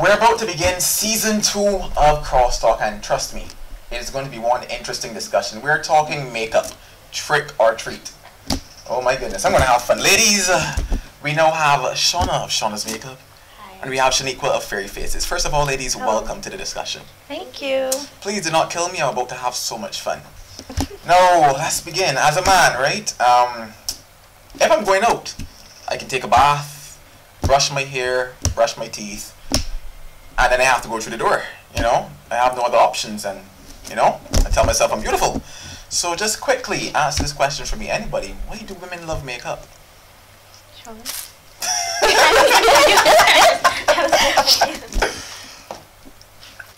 We're about to begin Season 2 of Crosstalk, and trust me, it is going to be one interesting discussion. We're talking makeup, trick or treat. Oh my goodness, I'm going to have fun. Ladies, we now have Shauna of Shauna's Makeup. Hi. And we have Shaniqua of Fairy Faces. First of all, ladies, welcome to the discussion. Thank you. Please do not kill me, I'm about to have so much fun. No, let's begin. As a man, right, if I'm going out, I can take a bath, brush my hair, brush my teeth, and then I have to go through the door, you know? I have no other options, and, you know, I tell myself I'm beautiful. So just quickly ask this question for me, anybody. Why do women love makeup? Shauna?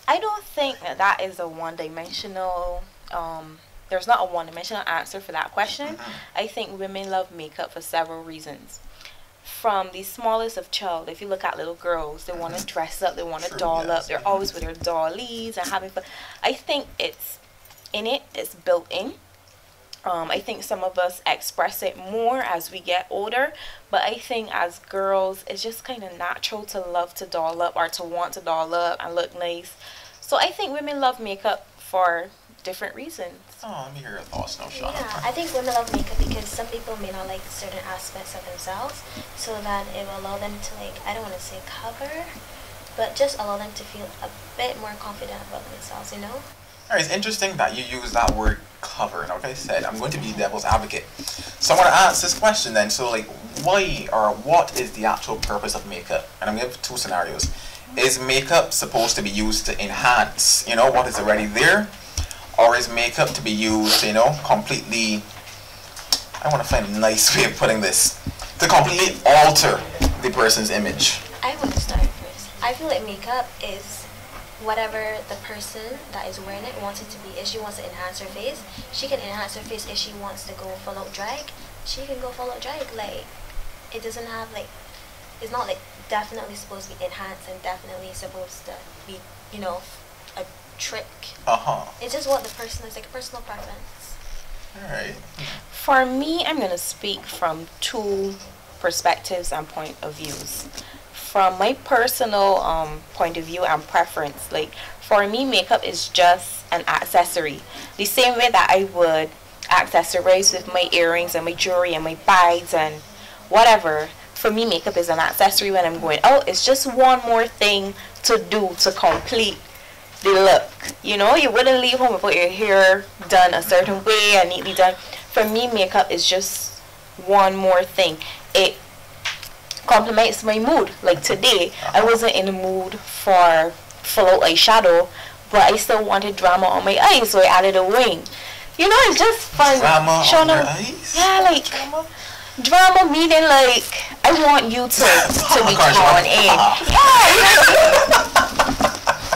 I don't think that is a one-dimensional, there's not a one-dimensional answer for that question. I think women love makeup for several reasons. From the smallest of child, if you look at little girls, they want to dress up, they want to doll up, they're always with their dollies and having fun. I think it's in it, it's built in. I think some of us express it more as we get older, but I think as girls, it's just kind of natural to love to doll up or to want to doll up and look nice. So I think women love makeup for different reasons. Oh, let me hear your thoughts now, Shauna. Yeah, I think women love makeup because some people may not like certain aspects of themselves, so that it will allow them to, like, I don't want to say cover, but just allow them to feel a bit more confident about themselves, you know? All right, it's interesting that you use that word cover. And like I said, I'm going to be the devil's advocate. So I want to ask this question then. So, like, why or what is the actual purpose of makeup? And I'm going to give two scenarios. Is makeup supposed to be used to enhance, you know, what is already there? Or is makeup to be used, you know, completely, I want to find a nice way of putting this, to completely alter the person's image? I want to start first. I feel like makeup is whatever the person that is wearing it wants it to be. If she wants to enhance her face, she can enhance her face. If she wants to go full out drag, she can go full out drag. Like, it doesn't have, like, it's not, like, definitely supposed to be enhanced and definitely supposed to be, you know, a trick. It's just what the person is, like, a personal preference. All right. For me, I'm going to speak from two perspectives and point of views. From my personal point of view and preference, like, for me, makeup is just an accessory. The same way that I would accessorize with my earrings and my jewelry and my bags and whatever. For me, makeup is an accessory when I'm going out. It's just one more thing to do to complete the look. You know, you wouldn't leave home without your hair done a certain way and neatly done. For me, makeup is just one more thing. It complements my mood. Like today, I wasn't in the mood for full out eyeshadow, but I still wanted drama on my eyes, so I added a wing. You know, it's just fun. Drama on your eyes? Yeah, like, drama meaning, like, I want you to be drawn in. Yeah,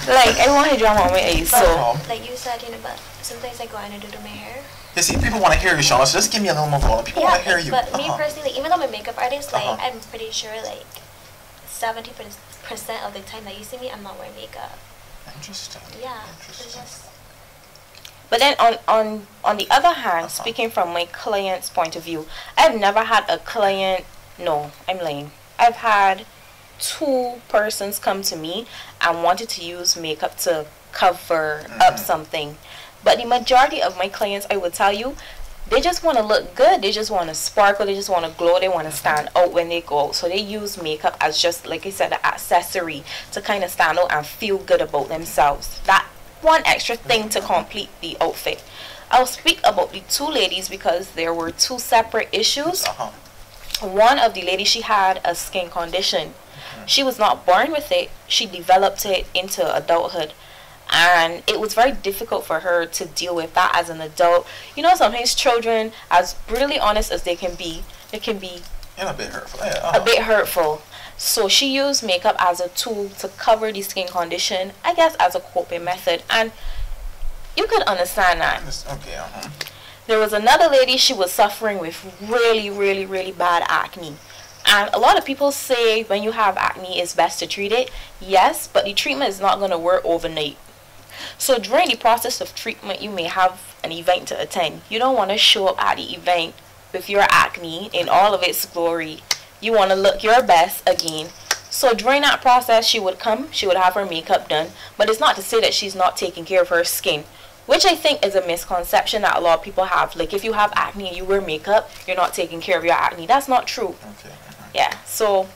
like, I wanted drama on my eyes, so. Like you said, you know, but sometimes I go and I do my hair. You see, people want to hear you, Shauna, so just give me a little more volume. People want to hear you. But me personally, even though I'm a makeup artist, like, I'm pretty sure, like, 70% of the time that you see me, I'm not wearing makeup. Interesting. Yeah. Interesting. But then on the other hand, speaking from my client's point of view, I've never had a client, no, I'm lying. I've had two persons come to me and wanted to use makeup to cover up something. But the majority of my clients, I would tell you, they just want to look good. They just want to sparkle. They just want to glow. They want to stand out when they go out. So they use makeup as just, like I said, an accessory to kind of stand out and feel good about themselves. That one extra thing to complete the outfit. I'll speak about the two ladies because there were two separate issues. One of the ladies, she had a skin condition. She was not born with it. She developed it into adulthood. And it was very difficult for her to deal with that as an adult. You know, sometimes children, as brutally honest as they can be a bit hurtful. A bit hurtful. So she used makeup as a tool to cover the skin condition, I guess, as a coping method. And you could understand that. Okay, There was another lady, she was suffering with really, really, really bad acne. And a lot of people say when you have acne, it's best to treat it. Yes, but the treatment is not going to work overnight. So during the process of treatment, you may have an event to attend. You don't want to show up at the event with your acne in all of its glory. You want to look your best again. So during that process, she would come, she would have her makeup done, but it's not to say that she's not taking care of her skin, which I think is a misconception that a lot of people have. Like, if you have acne and you wear makeup, you're not taking care of your acne. That's not true. Okay. Yeah, so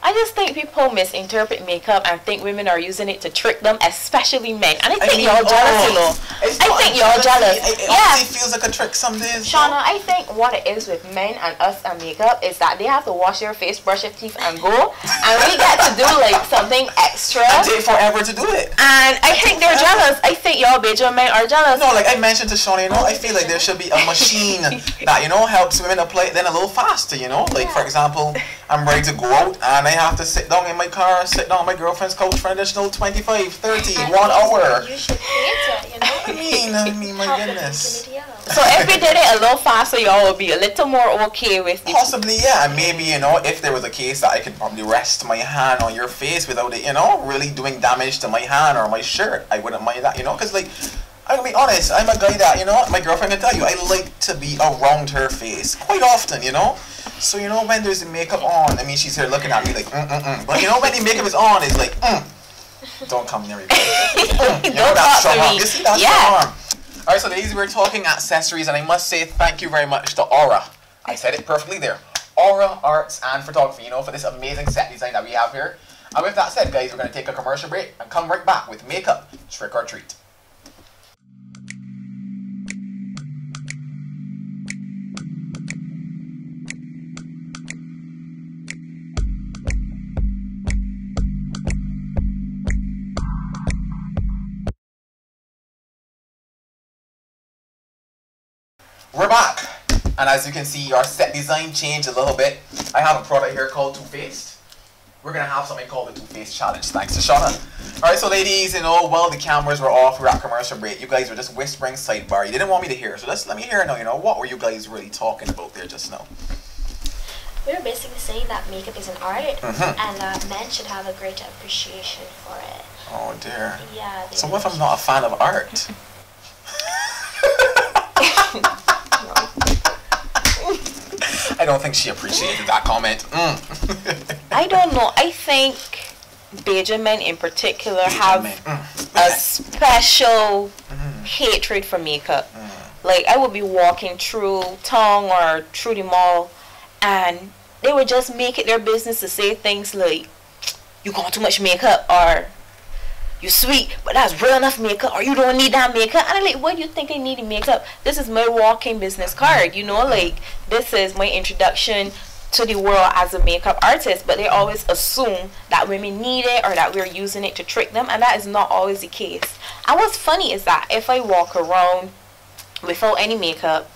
I just think people misinterpret makeup and think women are using it to trick them, especially men. And I think y'all jealous, you know. I think y'all jealous. It feels like a trick some days. Shauna, I think what it is with men and us and makeup is that they have to wash their face, brush their teeth, and go. And we get to do like something extra. It takes forever to do it. And I think they're jealous. I think y'all Bajan men are jealous. No, like I mentioned to Shauna, you know, I feel like there should be a machine that, you know, helps women apply it then a little faster, you know. Like, for example, I'm ready to go out and I have to sit down in my car, sit down on my girlfriend's couch for an additional 25, 30, and 1 hour. You should hate it, you know? I mean, my goodness. So if we did it a little faster, y'all would be a little more okay with it. Possibly, yeah. Maybe, you know, if there was a case that I could probably rest my hand on your face without it, you know, really doing damage to my hand or my shirt, I wouldn't mind that, you know, because, like, I'm going to be honest, I'm a guy that, you know, my girlfriend can tell you, I like to be around her face quite often, you know? So, you know, when there's makeup on, I mean, she's here looking at me like, But, you know, when the makeup is on, it's like, Don't come near me. You know, that's strong arm. You see, that's strong arm. All right, so ladies, we're talking accessories, and I must say thank you very much to Aura. I said it perfectly there. Aura Arts and Photography, you know, for this amazing set design that we have here. And with that said, guys, we're going to take a commercial break and come right back with makeup, trick or treat. We're back, and as you can see, our set design changed a little bit. I have a product here called Too Faced. We're gonna have something called the Too Faced Challenge, thanks to Shauna. All right, so ladies, you know, while the cameras were off, we were at commercial break. You guys were just whispering sidebar. You didn't want me to hear, so let me hear now. You know, what were you guys really talking about there just now? We were basically saying that makeup is an art, and men should have a greater appreciation for it. Oh dear. Yeah. So what if I'm not a fan of art? I don't think she appreciated that comment. I don't know. I think Bajan men in particular have a special hatred for makeup. Like, I would be walking through town or through the mall, and they would just make it their business to say things like, "You got too much makeup," or "You sweet, but that's real enough makeup," or "You don't need that makeup." And I'm like, what do you think I need makeup? This is my walking business card, you know, like this is my introduction to the world as a makeup artist. But they always assume that women need it or that we're using it to trick them, and that is not always the case. And what's funny is that if I walk around without any makeup,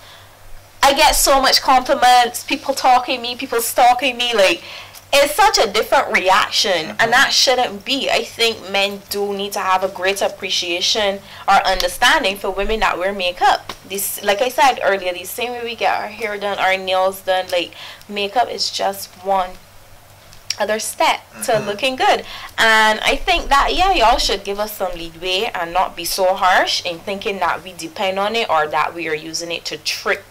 I get so much compliments, people talking me, people stalking me, like, it's such a different reaction, and that shouldn't be. I think men do need to have a greater appreciation or understanding for women that wear makeup. This, like I said earlier, the same way we get our hair done, our nails done, like, makeup is just one other step to looking good. And I think that, yeah, y'all should give us some leeway and not be so harsh in thinking that we depend on it or that we are using it to trick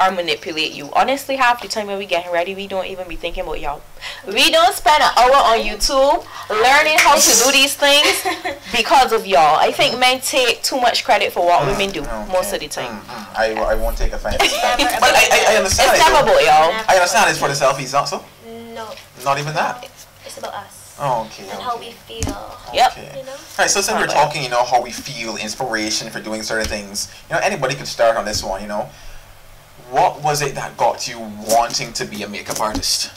or manipulate you. Honestly, half the time when we get ready, we don't even be thinking about y'all. We don't spend an hour on YouTube learning how to do these things because of y'all. I think men take too much credit for what women do most of the time. I won't take offense. But I understand. It's never about y'all. I understand. It's for the selfies also. No. Not even that. It's about us. Okay. And how we feel. Yep. Okay. You know? All right, so since we're talking, you know, how we feel, inspiration for doing certain things, you know, anybody could start on this one, you know. What was it that got you wanting to be a makeup artist?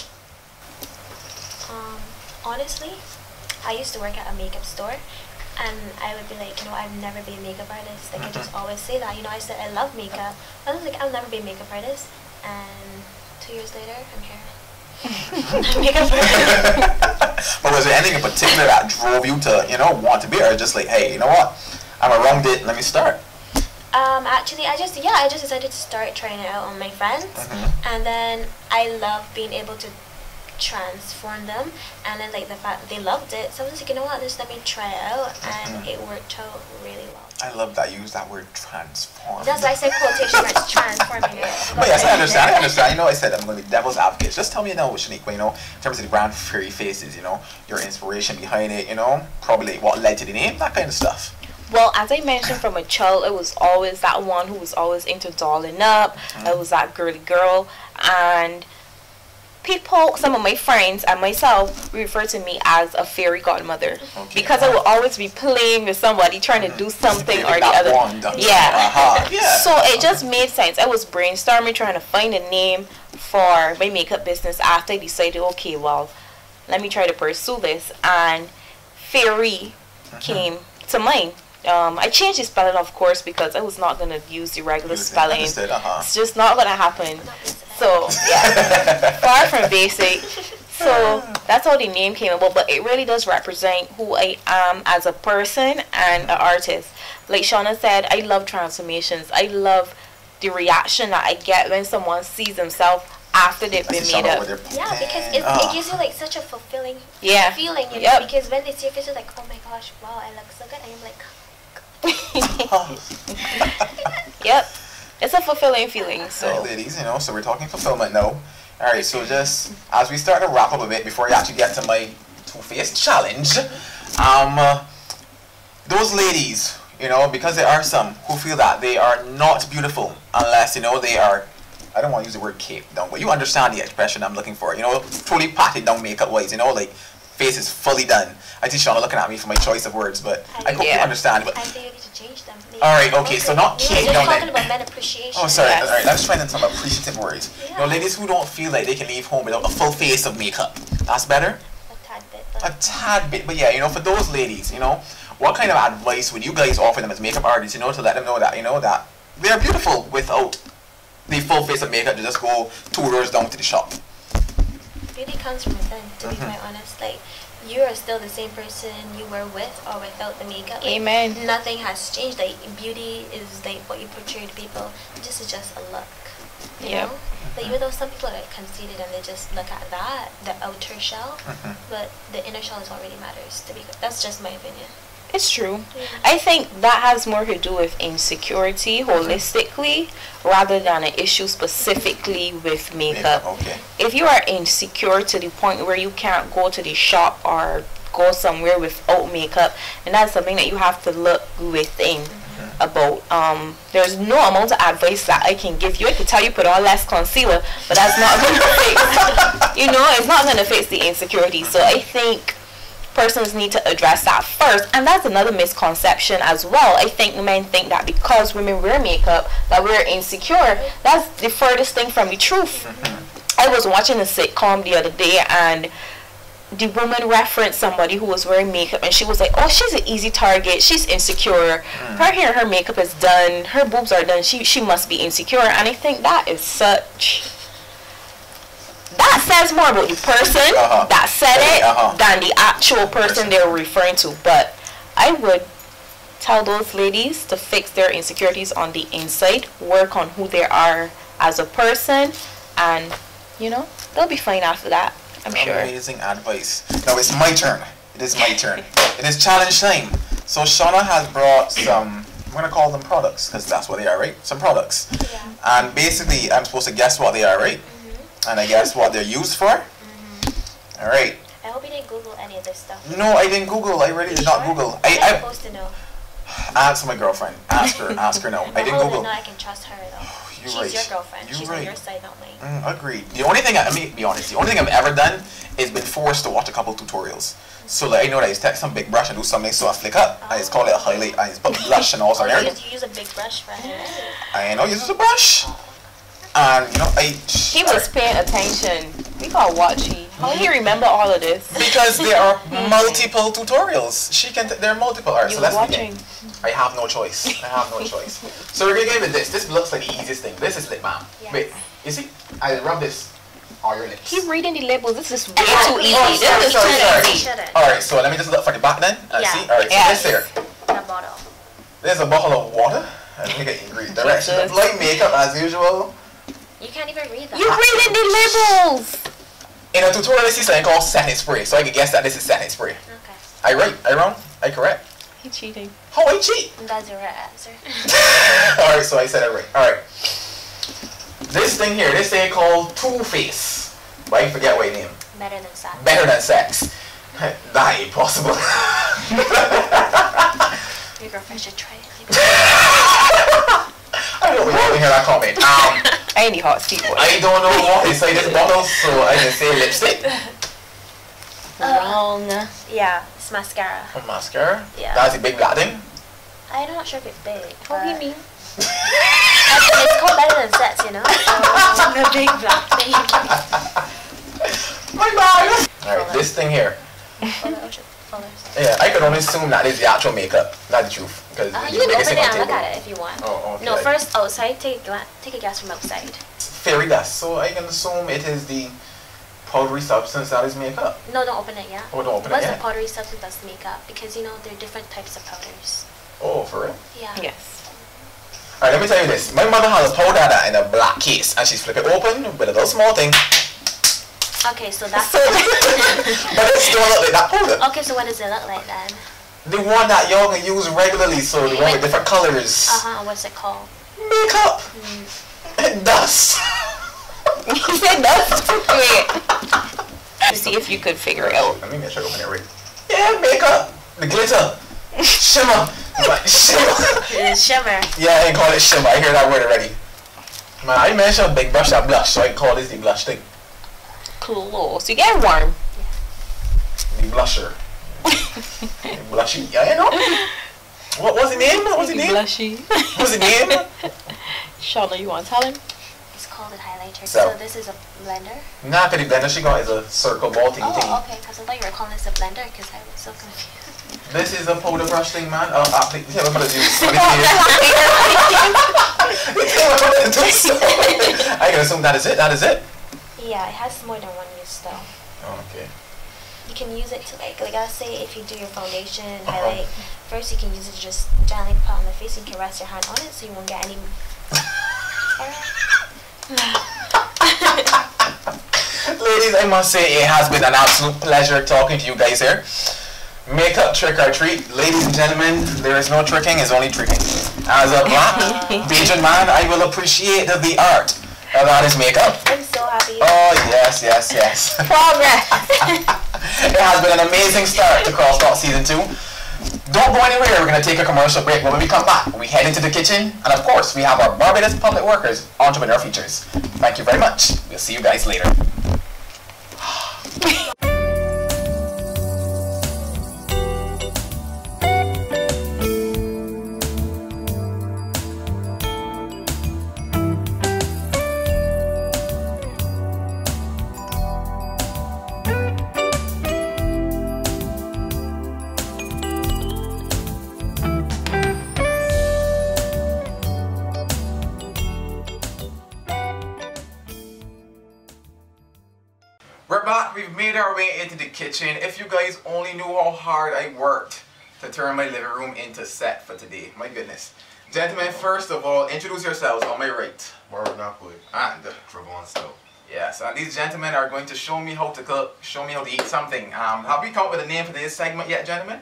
Honestly, I used to work at a makeup store, and I would be like, you know, I've never been a makeup artist. Like, I just always say that. You know, I said I love makeup. I was like, I'll never be a makeup artist. And 2 years later, I'm here. I'm a makeup artist. But was there anything in particular that drove you to, you know, want to be, or just like, hey, you know what? I'm around it. Let me start. Actually, I just decided to start trying it out on my friends, and then I love being able to transform them, and then like the fact that they loved it, so I was like, you know what, just let me try it out, and it worked out really well. I love that you use that word transform. That's why I said quotation marks transforming it. But yes, I understand. I understand. You know, I said I'm going to be devil's advocate. Just tell me now, Shaniqua, you know, in terms of the brand Fairy Faces, you know, your inspiration behind it, you know, probably what led to the name, that kind of stuff. Well, as I mentioned, from a child, it was always that one who was always into dolling up. I was that girly girl, and people, some of my friends and myself, refer to me as a fairy godmother, because I will always be playing with somebody, trying to do something or the other. So it just made sense. I was brainstorming, trying to find a name for my makeup business after I decided, okay, well, let me try to pursue this, and fairy came to mind. I changed the spelling, of course, because I was not going to use the regular spelling. It's just not going to happen. So, yeah, far from basic. So that's how the name came about. But it really does represent who I am as a person and an artist. Like Shauna said, I love transformations. I love the reaction that I get when someone sees themselves after they've been made up. Yeah, because it gives you like such a fulfilling feeling, you know, because when they see your face, you're like, oh my gosh, wow, I look so good. And I'm like, it's a fulfilling feeling. So right, ladies, you know, so we're talking fulfillment now. All right, so just as we start to wrap up a bit before I actually get to my two-faced challenge, those ladies, you know, because there are some who feel that they are not beautiful unless, you know, they are, I don't want to use the word caked down, but you understand the expression I'm looking for, you know, truly patted down makeup wise, you know, like face is fully done. I see Shauna looking at me for my choice of words, but I hope you understand. But I think I need to change them. Alright, okay, so not cake. No, talking about men appreciation. Oh, sorry. Alright, let's try some appreciative words. Yeah. You know, ladies who don't feel like they can leave home without a full face of makeup. That's better? A tad bit. A tad bit. But yeah, you know, for those ladies, you know, what kind of advice would you guys offer them as makeup artists, you know, to let them know that, you know, that they are beautiful without the full face of makeup, to just go 2 rows down to the shop? Beauty comes from within, to be quite honest. Like, you are still the same person you were with or without the makeup. Like, amen. Nothing has changed. Like, beauty is like what you portray to people. It's just a look. You know? Like, even though some people are like conceited and they just look at that, the outer shell, but the inner shell is what really matters. To be good. That's just my opinion. It's true. I think that has more to do with insecurity holistically rather than an issue specifically with makeup. If you are insecure to the point where you can't go to the shop or go somewhere without makeup, and that's something that you have to look within about. There's no amount of advice that I can give you. I could tell you put on less concealer, but that's not going to fix, you know, it's not going to fix the insecurity. So I think persons need to address that first, and that's another misconception as well. I think men think that because women wear makeup that we're insecure. That's the furthest thing from the truth. I was watching a sitcom the other day, and the woman referenced somebody who was wearing makeup, and she was like, oh, she's an easy target, she's insecure, her hair, her makeup is done, her boobs are done, she must be insecure. And I think that is such, that says more about the person that said it than the actual person they were referring to. But I would tell those ladies to fix their insecurities on the inside, work on who they are as a person, and, you know, they'll be fine after that, I'm sure. Amazing advice. Now it's my turn. It is my turn. It is challenge time. So Shauna has brought some, I'm going to call them products, because that's what they are, right? Some products. And basically, I'm supposed to guess what they are, right? And I guess what they're used for. All right. I hope you didn't Google any of this stuff. No, I didn't Google. I really did not Google. I'm supposed to know. Ask my girlfriend. Ask her. Ask her now. I didn't Google. I can trust her though. She's right. Your girlfriend. She's right. On your side, not mine. Agreed. The only thing, I mean, be honest, the only thing I've ever done is been forced to watch a couple tutorials. So like, I know that I just take some big brush and do something, so I flick up. I just call it a highlight. I just put blush and all sorts. You use a big brush for hair. I know. Use a brush. You know, he was paying attention. We gotta watch him. How do you remember all of this? Because there are multiple tutorials. There are multiple. Alright, so let's begin. I have no choice. I have no choice. So we're gonna give it this. This looks like the easiest thing. This is lip balm. Wait, you see? I rub this on your lips. Keep reading the labels. This is way too easy. This is too easy. Alright, so let me just look for the back then. See. Alright, so this here. There's a bottle of water. And we get ingredients. Direction of light, makeup as usual. You can't even read that. You're reading the labels! In a tutorial, I see something called satin spray, so I can guess that this is satin spray. Okay. Are you right? Are you wrong? Are you correct? He cheating. How I cheat? That's the right answer. All right, so I said it right. All right. This thing here, this thing called Too Faced. Why you forget what your name? Better Than Sex. Better Than Sex. That ain't possible. Your girlfriend should try it. I don't know why we hear that comment. I ain't hot seat boy. I don't know what is in this bottle, so I just say lipstick. Wrong. Yeah, it's mascara. Oh, mascara? Yeah. That's a big black thing? I'm not sure if it's big. What do you mean? It's called Better Than Sex, you know? So the big black thing. My God! Alright, this thing here. Yeah, I could only assume that is the actual makeup, not the truth. Because you can open it and look at it if you want. Oh, okay. No, first outside, take a guess from outside. Fairy dust, so I can assume it is the powdery substance that is makeup. No, don't open it yet. Oh, don't open it yet. What's the powdery substance that's makeup? Because you know, there are different types of powders. Oh, for real? Yeah. Yes. Alright, let me tell you this. My mother has a powder that in a black case, and she's flip it open with a little small thing. Okay, so that's but it still look like that powder. Okay, so what does it look like then? The one that y'all can use regularly, so the one with different colors. Uh-huh, what's it called? Makeup! Mm. Dust! You said dust? Wait. To see if you could figure it out. Let me make sure I open it right. Yeah, makeup! The glitter! Shimmer! Shimmer! Shimmer. Yeah, I ain't call it shimmer. I hear that word already. Man, I mentioned big brush that blush, so I can call this the blush thing. Close. You get warm. Yeah. The blusher. The blushy. Yeah, you know. What was the name? What was the name? Blushy. What's the name? Shauna, you want to tell him? It's called a highlighter. So this is a blender? Nah, because the blender she got is a circle ball thingy thing. Oh, okay. Because I thought you were calling this a blender because I was so confused. This is a powder brush thing, man. Oh, I think. Yeah, we're going to do something. I can assume that is it. That is it. Yeah, it has more than one use though. Oh, okay. You can use it to like I say, if you do your foundation and highlight, first you can use it to just gently put on the face. You can rest your hand on it so you won't get any. Ladies, I must say it has been an absolute pleasure talking to you guys here. Makeup trick or treat, ladies and gentlemen, there is no tricking, it's only tricking. As a black Bajan man, I will appreciate the art of artist makeup. Oh, yes, yes, yes. Progress. It has been an amazing start to Crosstalk Season 2. Don't go anywhere. We're going to take a commercial break. When we come back, we head into the kitchen. And, of course, we have our Barbados Public Workers Entrepreneur Features. Thank you very much. We'll see you guys later. Our way into the kitchen. If you guys only knew how hard I worked to turn my living room into set for today. My goodness. Gentlemen, first of all, introduce yourselves. On my right. Warwick Napoli. And Travon Stout. Yes, and these gentlemen are going to show me how to cook, show me how to eat something. Have we come up with a name for this segment yet, gentlemen?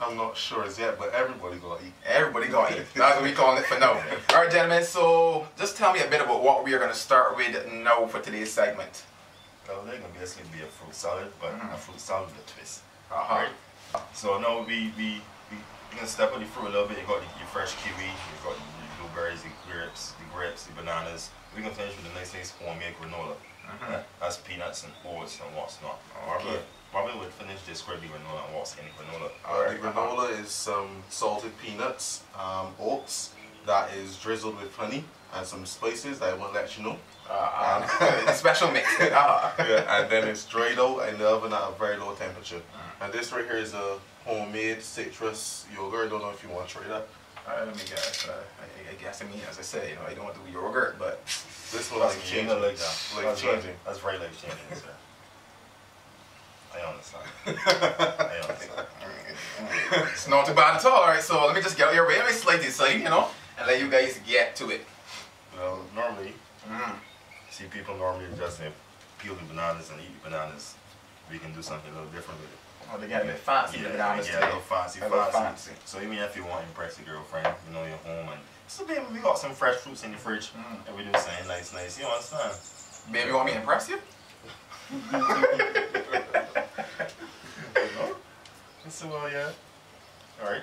I'm not sure as yet, but everybody gonna eat. Everybody gonna eat. That's what we calling it for now. Alright gentlemen, so just tell me a bit about what we are gonna start with now for today's segment. Well, they're going to basically be a fruit salad, but a fruit salad with a twist. Right? So now we can step on the fruit a little bit. You got your fresh kiwi, you got the blueberries, the grapes, the bananas. We're going to finish with the nice things, homemade granola. That's peanuts and oats and what's not. Probably would finish this with the granola and what's in the granola. The granola is some salted peanuts, oats that is drizzled with honey and some spices that I won't let you know. A special mix. And then it's dried out in the oven at a very low temperature. And this right here is a homemade citrus yogurt. I don't know if you want to try that. Let me guess. I guess, I mean, as I say, you know, I don't want to do yogurt, but this one is changing. That's very life changing, sir. I understand. I understand. It's not too bad at all. Alright, so let me just get out your way. Let me slide this side, you know, and let you guys get to it. Well, normally, see, people normally just peel the bananas and eat the bananas, we can do something a little different with it. Oh, they got a bit fancy, yeah, the bananas. Yeah, a little fancy, fancy. So even if you want to impress your girlfriend, you know, you're home and so baby, we got some fresh fruits in the fridge and we do something nice, nice. You understand? Baby, you want me to impress you? So well, yeah. All right.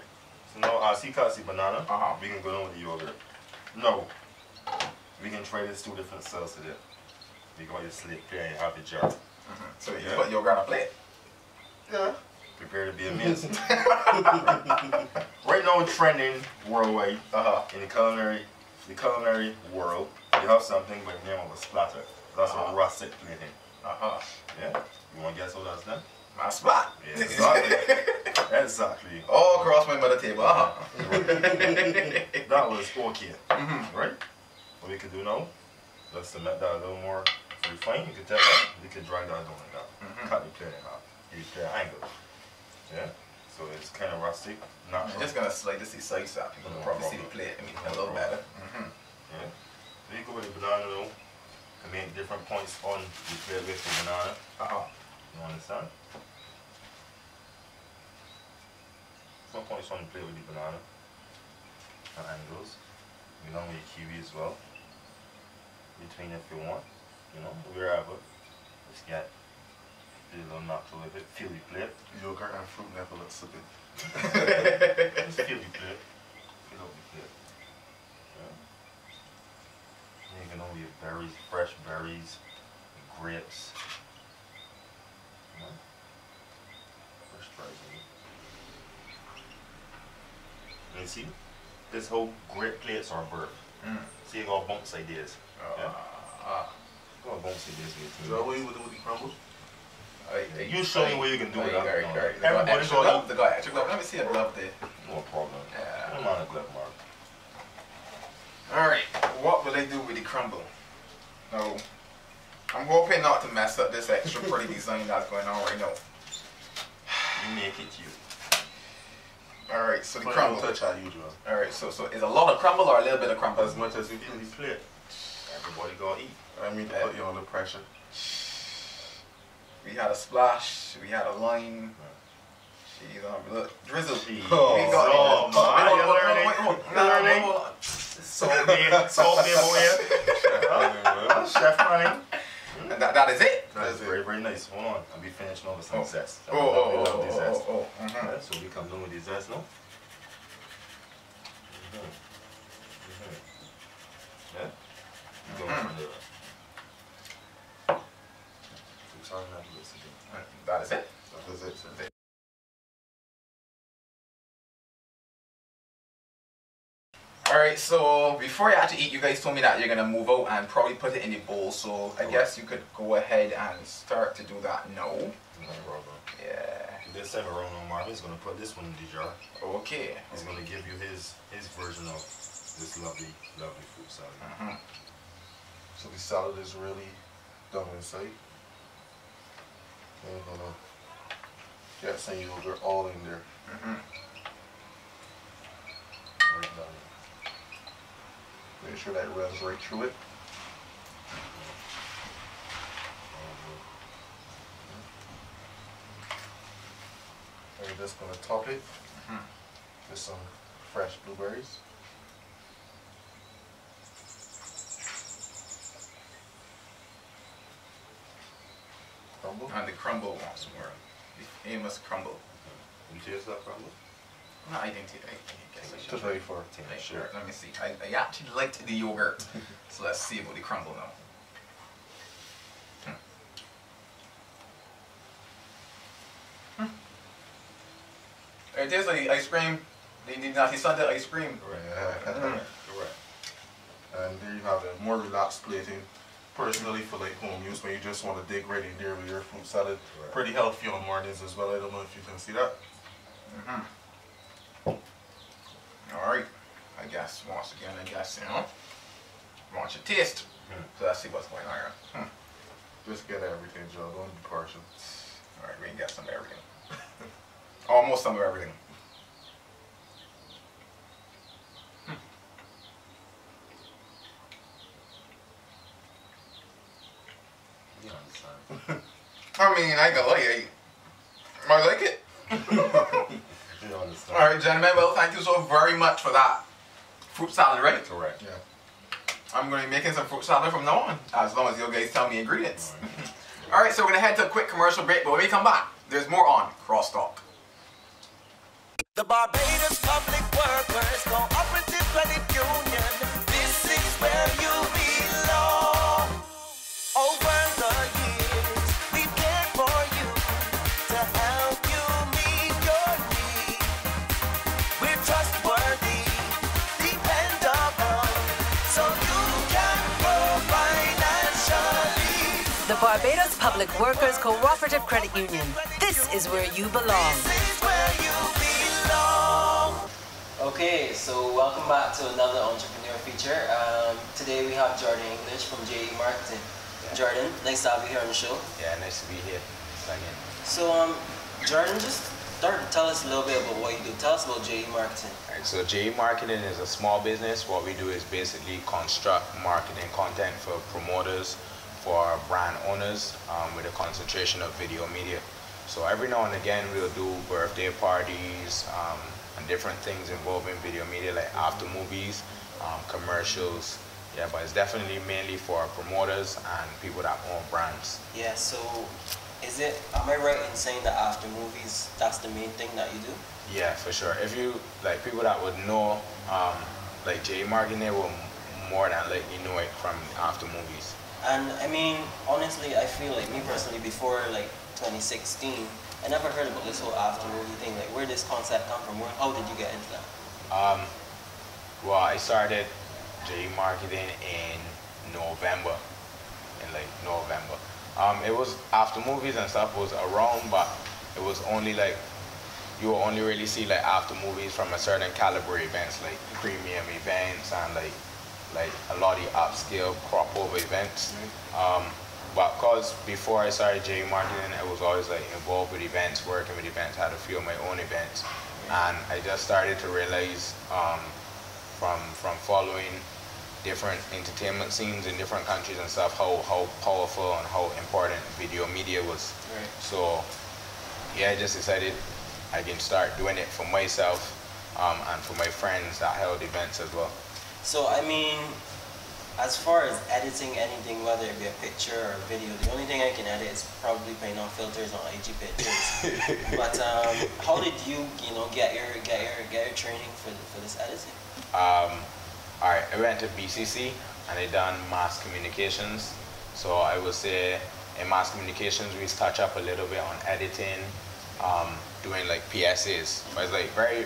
So now I see cuts the banana. We can go on with the yogurt. No. We can try these two different cells today. You got your slate there and you have the jar. So you put yogurt on a plate? Yeah. Prepare to be amazing. Right now, trending worldwide in the culinary world, you have something by the name of a splatter. That's a russet plating. Yeah. You want to guess what that's done? My splat. Yeah, exactly. Exactly. All across my mother table. Right. That was okay. Right? What we can do now, let's cement that a little more refined. You can tell that. We can drag that down like that. Cut the plate in half. Give it an angle. Yeah? So it's kind of rustic. I'm just going to slide this side so people can probably see the plate a little better. Yeah? So you go with the banana though. You can make different points on the plate with the banana. You understand? Some points on the plate with the banana and angles. You know, with the kiwi as well. Between if you want, you know, wherever. Let's get a little natural with it. Feel the plate. Yogurt and fruit never look so good. Just feel the plate. Feel up the plate. Yeah. And you can know your berries, fresh berries, grapes. You know? Fresh berries. You see, this whole grape plates are birth. See, you got bumps like this. You got bumps like this. Is that what you would do with the crumble? You show me where you can do it. Everybody's got the glove. Let me see a glove there. No problem. Yeah. I'm on a glove, Mark. Alright, what will I do with the crumble? No. I'm hoping not to mess up this extra pretty design that's going on right now. You make it you. Alright, so the crumble. Alright, so is a lot of crumble or a little bit of crumble? As much as you can play. Everybody gonna eat. I mean, to put you under pressure. We had a splash, we had a line. Jeez, look, drizzle. Jeez. Oh, my. Salt me over here. Chef money. That is it. That is very, very nice. Hold on. I'll be finished now with some zest. So we come down with the zest now. Yeah? You go from there. That is it. That is it. That is it. Alright, so before you actually eat, you guys told me that you're going to move out and probably put it in the bowl, so I guess you could go ahead and start to do that now. No problem. Yeah. This time around, Marvin's going to put this one in the jar. Okay. He's going to give you his version of this lovely, lovely fruit salad. So the salad is really done inside. We're going to get some yogurt all in there. Right down there. Make sure that runs right through it. And we're just going to top it with some fresh blueberries. Crumble. And the crumble wants more. It must crumble. Did you taste that crumble? No, I didn't. Sure. Let me see. I actually liked the yogurt, so let's see about the crumble now. It tastes like ice cream. They did not taste the ice cream. Correct. And there you have a more relaxed plating. Personally, for like home use, when you just want to dig right in there with your fruit salad, pretty healthy on mornings as well. I don't know if you can see that. Alright, I guess once again, you know, want your taste. So let's see what's going on here. Just get everything, Joe. Don't be partial. Alright, we can get some of everything. Almost some of everything. You understand? mean, I ain't gonna lie, I like it. All right, gentlemen. Well, thank you so very much for that fruit salad, right? Correct. Yeah. I'm gonna be making some fruit salad from now on, as long as you guys tell me ingredients. All right. All right, so we're gonna head to a quick commercial break, but when we come back, there's more on Crosstalk. The Barbados Public Workers Cooperative Credit Union. This is where you belong. Over the years, we've cared for you to help you meet your needs. We're trustworthy, dependable, so you can grow financially. The Barbados Public Workers Cooperative Credit Union. This is where you belong. This is where you belong. Okay, so welcome back to another entrepreneur feature. Today we have Jordan English from JE Marketing. Yeah. Jordan, nice to have you here on the show. Yeah, nice to be here. So Jordan, just tell us a little bit about what you do. Tell us about JE Marketing. All right, so JE Marketing is a small business. What we do is basically construct marketing content for promoters, for brand owners, with a concentration of video media. So every now and again we'll do birthday parties, and different things involving video media, like after movies, commercials. Yeah, but it's definitely mainly for promoters and people that own brands. Yeah, so is it, am I right in saying that after movies, that's the main thing that you do? Yeah, for sure. If you, like, people that would know, like JE Marketing, they will more than likely know it from after movies. And I mean, honestly, I feel like, me personally, before like 2016, I never heard about this whole after movie thing. Like, where did this concept come from? How did you get into that? Well, I started JE Marketing in November, in like November. It was after movies and stuff was around, but it was only like, you will only really see like after movies from a certain caliber events, like premium events and like a lot of the upscale crop over events. Mm-hmm. But because before I started JE Marketing, I was always like involved with events, working with events, had a few of my own events. And I just started to realize from following different entertainment scenes in different countries and stuff, how powerful and how important video media was. Right. So yeah, I just decided I can start doing it for myself, and for my friends that held events as well. So I mean, as far as editing anything, whether it be a picture or a video, the only thing I can edit is probably putting on filters on IG pictures. But how did you, get your training for this editing? All right, I went to BCC and I done mass communications. So I would say in mass communications we touch up a little bit on editing, doing like PSAs. But it's like very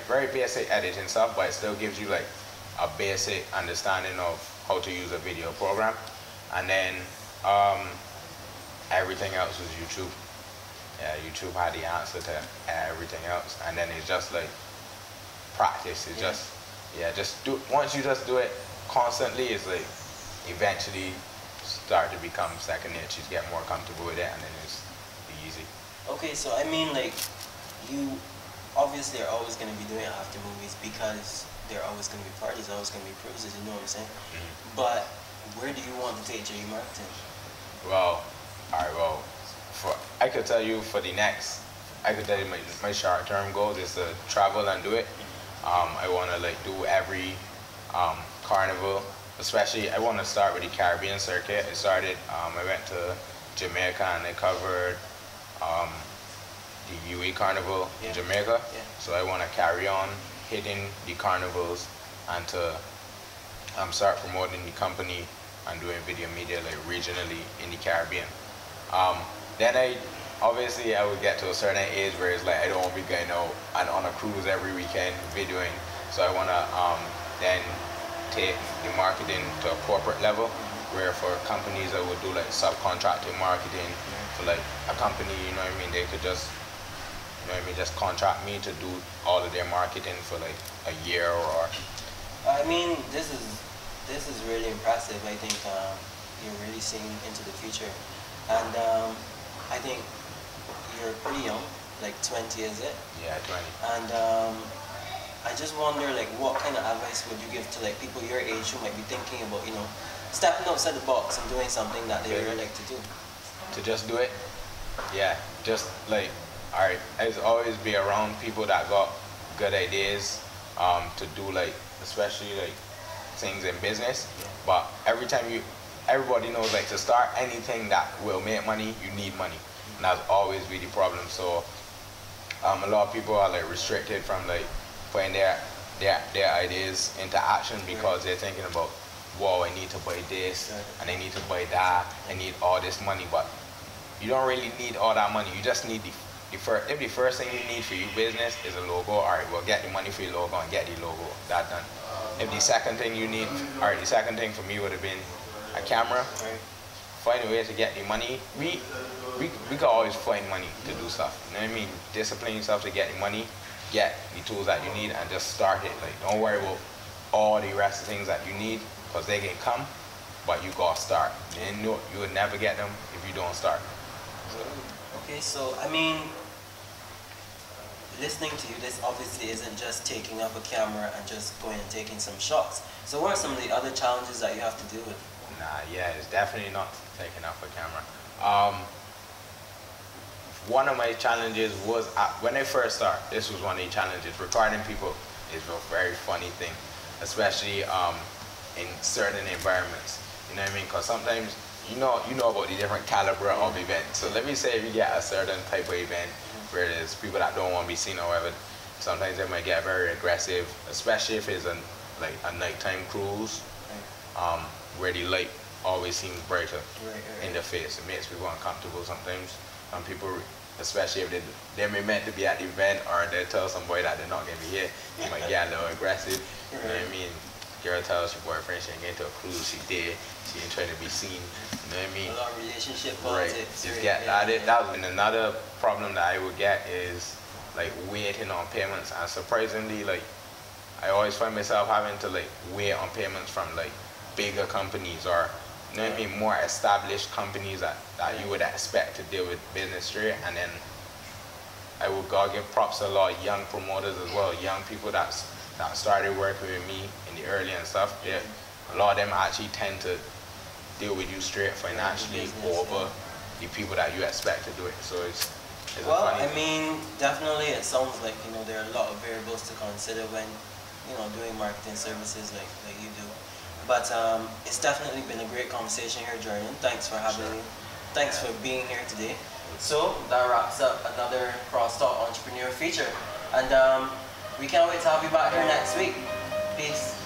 PSA editing stuff, but it still gives you like a basic understanding of how to use a video program. And then everything else was YouTube. Yeah, YouTube had the answer to everything else. And then it's just like practice. It's once you just do it constantly, it's like eventually start to become second nature. You get more comfortable with it and then it's easy. Okay, so I mean, like, you obviously are always gonna be doing after movies because there are always going to be parties, always going to be cruises, you know what I'm saying? Mm-hmm. But where do you want to take JE Marketing? Well, alright, well, I could tell you my short-term goal is to travel and do it. I want to like do every carnival, especially I want to start with the Caribbean circuit. I started, I went to Jamaica and I covered the UE Carnival in Jamaica, so I want to carry on hitting the carnivals and to start promoting the company and doing video media like regionally in the Caribbean. Then I would get to a certain age where it's like I don't want to be going out and on a cruise every weekend videoing. So I want to then take the marketing to a corporate level, where for companies I would do like subcontracted marketing for like a company, you know what I mean, they could just just contract me to do all of their marketing for like a year or. I mean, this is really impressive. I think you're really seeing into the future, and I think you're pretty young, like 20, is it? Yeah, 20. And I just wonder, like, what kind of advice would you give to like people your age who might be thinking about stepping outside the box and doing something that they really like to do? To just do it. yeah, just like, all right, as always, be around people that got good ideas to do, like, especially like things in business. But every time you, everybody knows, like, to start anything that will make money, you need money, and that's always been the problem. So a lot of people are like restricted from like putting their ideas into action because they're thinking about, whoa, I need to buy this and I need to buy that, I need all this money. But you don't really need all that money. You just need the first, if the first thing you need for your business is a logo, all right, well, get the money for your logo and get the logo, that done. If the second thing you need, all right, the second thing for me would have been a camera. Find a way to get the money. We can always find money to do stuff, you know what I mean? Discipline yourself to get the money, get the tools that you need, and just start it. Like, don't worry about all the rest of the things that you need, because they can come, but you gotta start. And you would never get them if you don't start. Okay, so I mean, listening to you, this obviously isn't just taking up a camera and just going and taking some shots. So what are some of the other challenges that you have to deal with? Nah, yeah, it's definitely not taking up a camera. One of my challenges was, when I first started, this was one of the challenges. Recording people is a very funny thing, especially in certain environments, you know what I mean? Because sometimes, you know about the different caliber of events. So let me say if you get a certain type of event where there's people that don't want to be seen or whatever, sometimes they might get very aggressive, especially if it's a nighttime cruise, where the light always seems brighter in the face. It makes people uncomfortable sometimes. Some people, especially if they may meant to be at the event, or they tell some boy that they're not going to be here, they might get a little aggressive, you know what I mean? Girl tells your boyfriend she ain't getting to a cruise, she did, she ain't trying to be seen, you know what I mean? A lot of relationship politics. Right. That was another problem that I would get, is like waiting on payments. And surprisingly, like, I always find myself having to like wait on payments from like bigger companies, or, you know what I mean, more established companies that you would expect to deal with business straight. And then I would go give props to a lot of young promoters as well, young people that started working with me in the early and stuff. Yeah, a lot of them actually tend to deal with you straight financially over the people that you expect to do it. So it's well, a funny thing. Definitely it sounds like, you know, there are a lot of variables to consider when, you know, doing marketing services like you do. But it's definitely been a great conversation here, Jordan. Thanks for having me. Thanks for being here today. So that wraps up another Crosstalk Entrepreneur feature. And we can't wait to have you back here next week. Peace.